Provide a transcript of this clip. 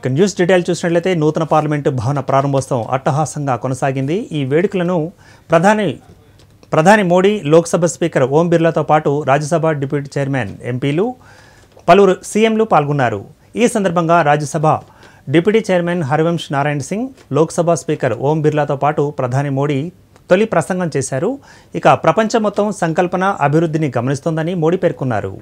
ఇక news detail చూసినట్లయితే నూతన పార్లమెంట్ భవన ప్రారంభోత్సవం అట్టహాసంగా కొనసాగింది। ఈ వేడుకలను ప్రధాని మోడీ, లోక్సభ స్పీకర్ ఓం బిర్లాతో పాటు రాజ్యసభ డిప్యూటీ చైర్మన్, ఎంపీలు, పలువురు సీఎంలు పాల్గొన్నారు। ఈ సందర్భంగా Rajya Sabha deputy chairman Harivansh Narayan Singh, Lok Sabha speaker Om బిర్లాతో పాటు ప్రధాని మోడీ తొలి ప్రసంగం చేశారు। ఇక ప్రపంచం మొత్తం సంకల్పన అభివృద్ధిని గమనిస్తోందని మోడీ పేర్కొన్నారు।